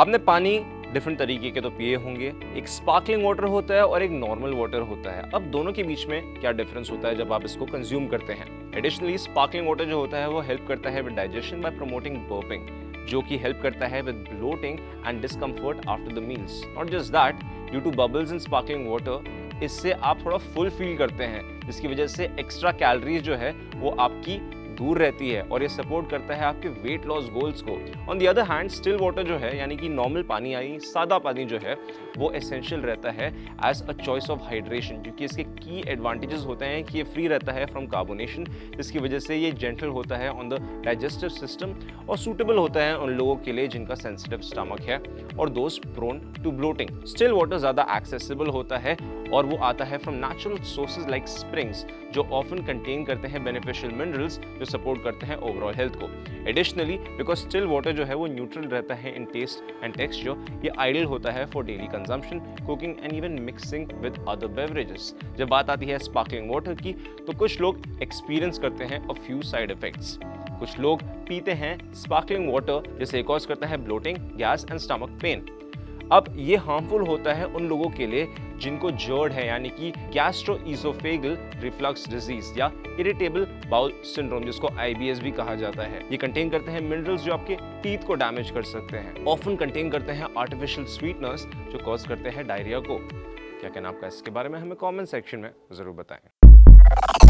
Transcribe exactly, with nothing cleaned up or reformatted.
आपने पानी डिफरेंट तरीके के तो पिए होंगे, एक स्पार्कलिंग वाटर होता है और एक नॉर्मल वाटर होता है। अब दोनों के बीच में क्या डिफरेंस होता है जब आप इसको कंज्यूम करते हैं? एडिशनली स्पार्कलिंग वाटर जो होता है वो हेल्प करता है with digestion by promoting burping, जो कि हेल्प करता है with bloating and discomfort after the meals. Not just that, due to bubbles in sparkling water इससे आप थोड़ा फुल फील करते हैं, जिसकी वजह से एक्स्ट्रा कैलोरीज जो है वो आपकी दूर रहती है और ये सपोर्ट करता है आपके वेट लॉस गोल्स को। On the other hand, still water जो है यानी कि नॉर्मल पानी आई सादा पानी जो है वो एसेंशियल रहता है as a choice of hydration, क्योंकि इसके की एडवांटेजेस होते हैं कि ये फ्री रहता है फ्रॉम कार्बोनेशन, जिसकी वजह से ये जेंटल होता है ऑन द डाइजेस्टिव सिस्टम और सूटेबल होता है उन लोगों के लिए जिनका सेंसिटिव स्टमक है और those prone to bloating. Still water ज़्यादा एक्सेसिबल होता है और वो आता है from natural sources like springs, जो ऑफन कंटेन करते हैं बेनिफिशियल मिनरल्स जो सपोर्ट करते हैं ओवरऑल हेल्थ को। एडिशनली, बिकॉज स्टिल वाटर जो है वो न्यूट्रल रहता है इन टेस्ट एंड टेक्सचर, ये आइडियल होता है for daily consumption, cooking and even mixing with other beverages. जब बात आती है स्पार्कलिंग वाटर की, तो कुछ लोग एक्सपीरियंस करते हैं अ फ्यू साइड इफेक्ट्स। कुछ लोग पीते हैं स्पार्कलिंग वाटर जिसे कॉज करता है bloating, gas and stomach pain. अब ये हार्मफुल होता है उन लोगों के लिए जिनको जर्ड है, यानी कि गैस्ट्रोएसोफेगल रिफ्लक्स डिजीज या इरिटेबल बाउल सिंड्रोम, जिसको आई बी एस भी कहा जाता है। ये कंटेन करते हैं मिनरल्स जो आपके टीथ को डैमेज कर सकते हैं। ऑफन कंटेन करते हैं आर्टिफिशियल स्वीटनर्स जो कॉज करते हैं डायरिया को। क्या कहना आपका इसके बारे में हमें कमेंट सेक्शन में जरूर बताएं।